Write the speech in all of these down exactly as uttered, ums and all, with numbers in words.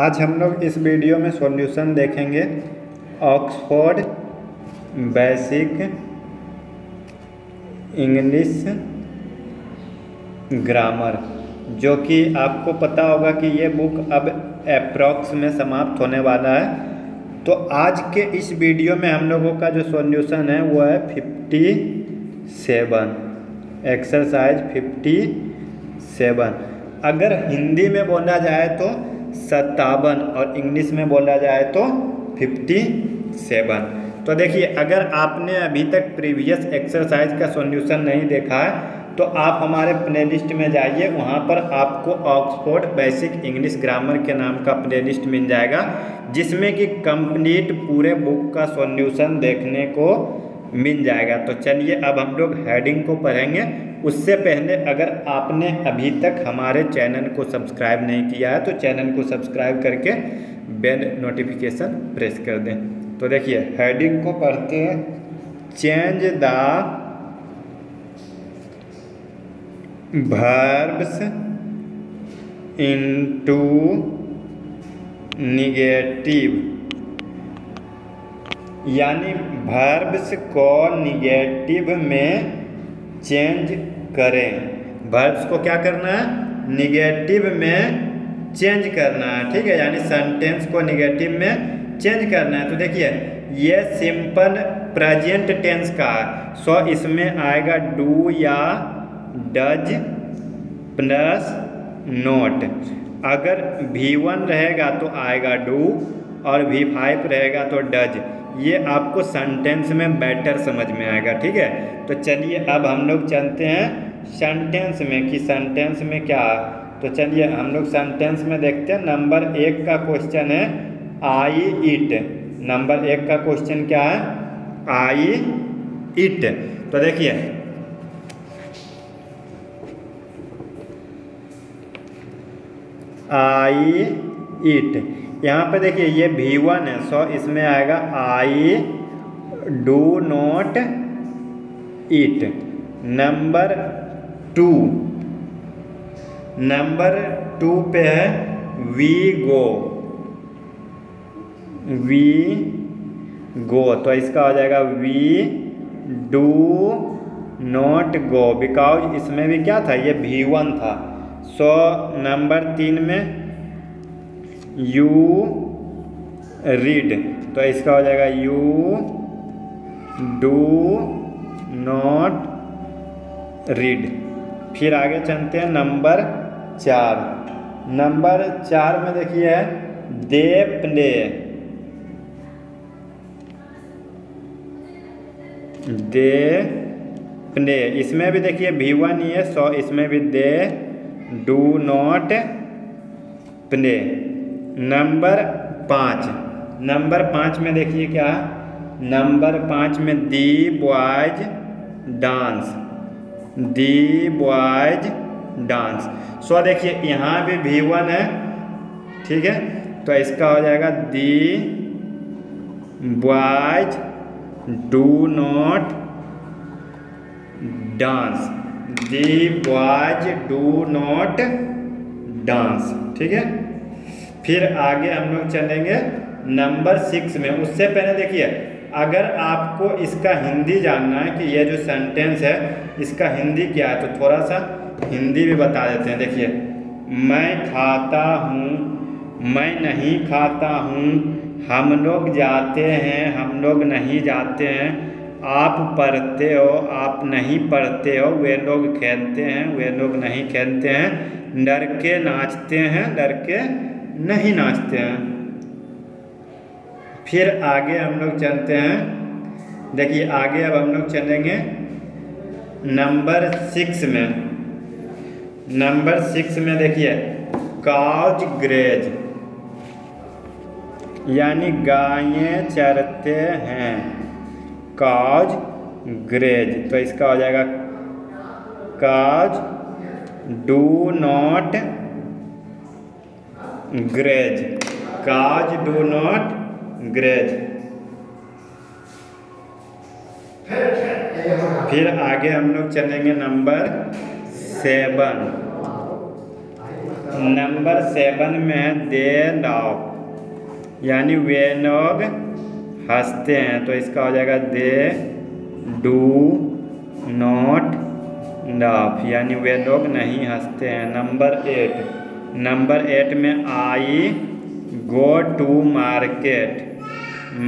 आज हम लोग इस वीडियो में सॉल्यूशन देखेंगे ऑक्सफोर्ड बेसिक इंग्लिश ग्रामर, जो कि आपको पता होगा कि ये बुक अब अप्रॉक्स में समाप्त होने वाला है। तो आज के इस वीडियो में हम लोगों का जो सॉल्यूशन है वो है fifty seven, exercise fifty seven. अगर हिंदी में बोला जाए तो सत्तावन और इंग्लिश में बोला जाए तो फिफ्टी सेवन। तो देखिए, अगर आपने अभी तक प्रीवियस एक्सरसाइज का सॉल्यूशन नहीं देखा है तो आप हमारे प्लेलिस्ट में जाइए, वहाँ पर आपको ऑक्सफोर्ड बेसिक इंग्लिश ग्रामर के नाम का प्लेलिस्ट मिल जाएगा, जिसमें कि कंप्लीट पूरे बुक का सॉल्यूशन देखने को मिल जाएगा। तो चलिए अब हम लोग हेडिंग को पढ़ेंगे। उससे पहले अगर आपने अभी तक हमारे चैनल को सब्सक्राइब नहीं किया है तो चैनल को सब्सक्राइब करके बेल नोटिफिकेशन प्रेस कर दें। तो देखिए, हेडिंग को पढ़ते हैं। Change the verbs into negative, यानी वर्ब्स को निगेटिव में चेंज करें। वर्ब्स को क्या करना है? निगेटिव में चेंज करना है, ठीक है, यानी सेंटेंस को निगेटिव में चेंज करना है। तो देखिए, ये सिंपल प्रेजेंट टेंस का है, सो इसमें आएगा डू या डज प्लस नॉट। अगर वी वन रहेगा तो आएगा डू और वी फाइव रहेगा तो डज। ये आपको सेंटेंस में बेटर समझ में आएगा, ठीक है। तो चलिए अब हम लोग चलते हैं सेंटेंस में, कि सेंटेंस में क्या। तो चलिए हम लोग सेंटेंस में देखते हैं। नंबर एक का क्वेश्चन है आई ईट। नंबर एक का क्वेश्चन क्या है? आई ईट। तो देखिए, आई ईट, यहाँ पे देखिए ये वी वन है, सो इसमें आएगा I do not eat. Number two, number two पे है वी गो, वी गो, तो इसका हो जाएगा we do not go, because इसमें भी क्या था, ये वी वन था। सो नंबर तीन में यू रीड, तो इसका हो जाएगा यू डू नॉट रीड। फिर आगे चलते हैं नंबर चार। नंबर चार में देखिए दे प्ले, दे प्ले, इसमें भी देखिए वी वन ही है, सो इसमें भी they do not play. Number पाँच, नंबर पाँच में देखिए क्या है? नंबर पाँच में the boys dance, the boys dance, so देखिए यहाँ भी वी वन है, ठीक है, तो इसका हो जाएगा the boys do not dance, the boys do not dance, ठीक है। फिर आगे हम लोग चलेंगे नंबर सिक्स में। उससे पहले देखिए, अगर आपको इसका हिंदी जानना है कि ये जो सेंटेंस है इसका हिंदी क्या है, तो थोड़ा सा हिंदी भी बता देते हैं। देखिए, मैं खाता हूँ, मैं नहीं खाता हूँ, हम लोग जाते हैं, हम लोग नहीं जाते हैं, आप पढ़ते हो, आप नहीं पढ़ते हो, वे लोग खेलते हैं, वे लोग नहीं खेलते हैं, लड़के नाचते हैं, लड़के नहीं नाचते हैं। फिर आगे हम लोग चलते हैं। देखिए आगे अब हम लोग चलेंगे नंबर सिक्स में। नंबर सिक्स में देखिए काउज ग्रेज, यानी गायें चरते हैं, काउज ग्रेज, तो इसका हो जाएगा cows do not graze, cows do not graze. फिर आगे हम लोग चलेंगे नंबर सेवन। नंबर सेवन में दे लाव यानी वे लोग हंसते हैं, तो इसका हो जाएगा दे डू नॉट लाफ यानी वे लोग नहीं हंसते हैं। नंबर एट नंबर एट में आई गो टू मार्केट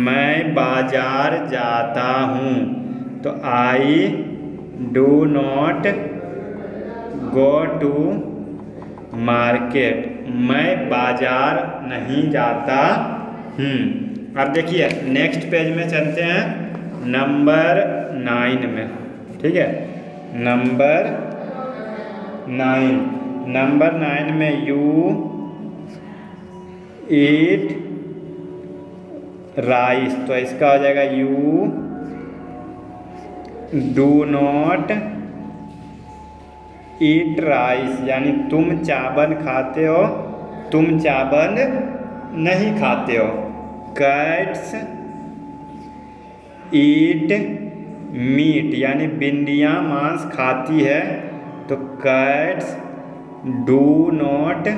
मैं बाजार जाता हूँ, तो I do not go to market मैं बाजार नहीं जाता हूँ। अब देखिए नेक्स्ट पेज में चलते हैं नंबर नाइन में, ठीक है नंबर नाइन नंबर नाइन में यू ईट राइस, तो इसका हो जाएगा you do not eat rice यानी तुम चावल खाते हो तुम चावल नहीं खाते हो। कैट्स ईट मीट यानी बिंदियाँ मांस खाती है, तो cats do not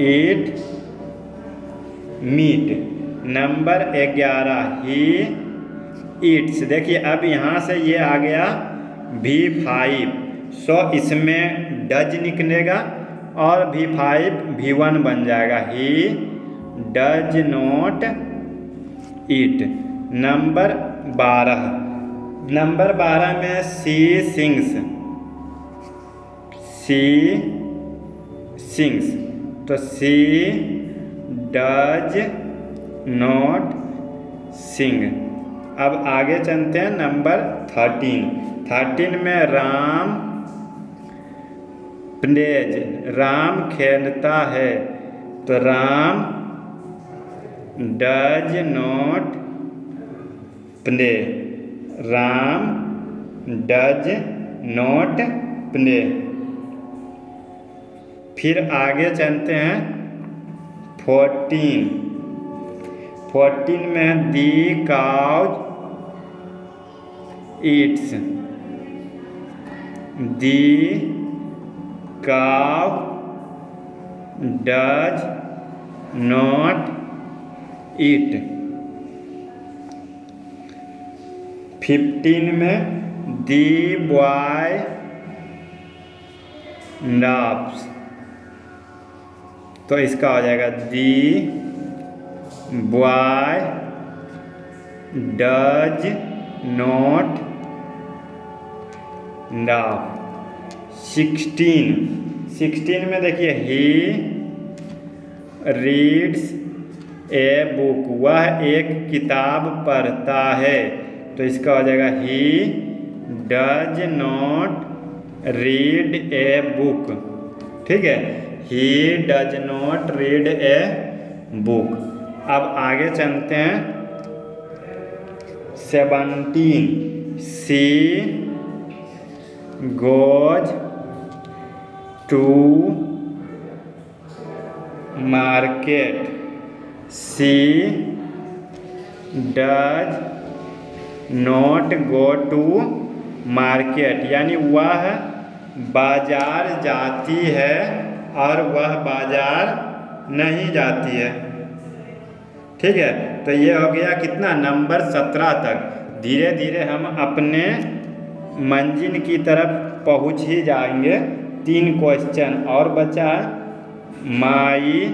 eat meat. Number ग्यारह ही ईट्स, देखिए अब यहाँ से ये आ गया भी फाइव, सो इसमें डज निकलेगा और भी फाइव भी वन बन जाएगा he does not eat. Number बारह नंबर बारह में सी सिंग्स सी सिंग्स, तो सी डज नॉट सिंग। अब आगे चलते हैं नंबर थर्टीन थर्टीन में राम प्लेज राम खेलता है, तो Ram does not play Ram does not play. फिर आगे चलते हैं फोर्टीन फोर्टीन में the cow eats the cow does not eat. Fifteen में दी बॉय लाफ्स, तो इसका हो जाएगा the boy does not laugh. Sixteen sixteen में देखिए ही रीड्स ए बुक वह एक किताब पढ़ता है, तो इसका हो जाएगा he does not read a book, ठीक है He does not read a book। अब आगे चलते हैं seventeen she goes to market she does not go to market यानी वह बाजार जाती है और वह बाजार नहीं जाती है, ठीक है। तो ये हो गया कितना नंबर सत्रह तक। धीरे धीरे हम अपने मंजिल की तरफ पहुंच ही जाएंगे। तीन क्वेश्चन और बचा है। माई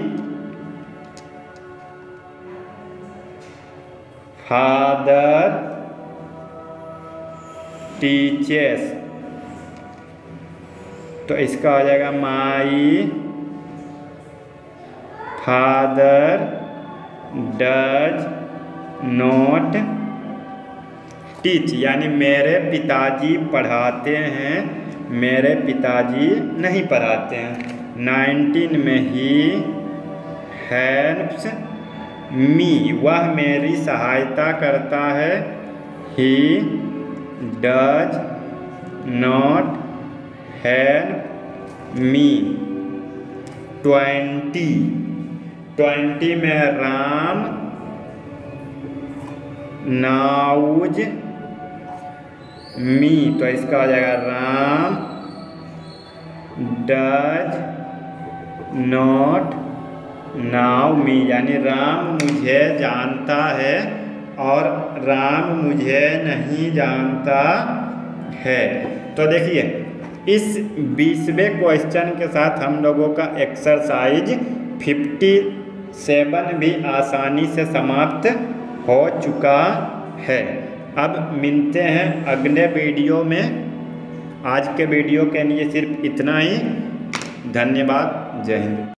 फादर टीचर्स, तो इसका हो जाएगा my father does not teach यानी मेरे पिताजी पढ़ाते हैं मेरे पिताजी नहीं पढ़ाते हैं। नाइनटीन में ही हेल्प्स मी वह मेरी सहायता करता है, he does not help me. Twenty twenty में राम नाउज मी, तो इसका हो जाएगा Ram does not know me, यानी राम मुझे जानता है और राम मुझे नहीं जानता है। तो देखिए इस बीसवें क्वेश्चन के साथ हम लोगों का एक्सरसाइज सत्तावन भी आसानी से समाप्त हो चुका है। अब मिलते हैं अगले वीडियो में। आज के वीडियो के लिए सिर्फ इतना ही। धन्यवाद। जय हिंद।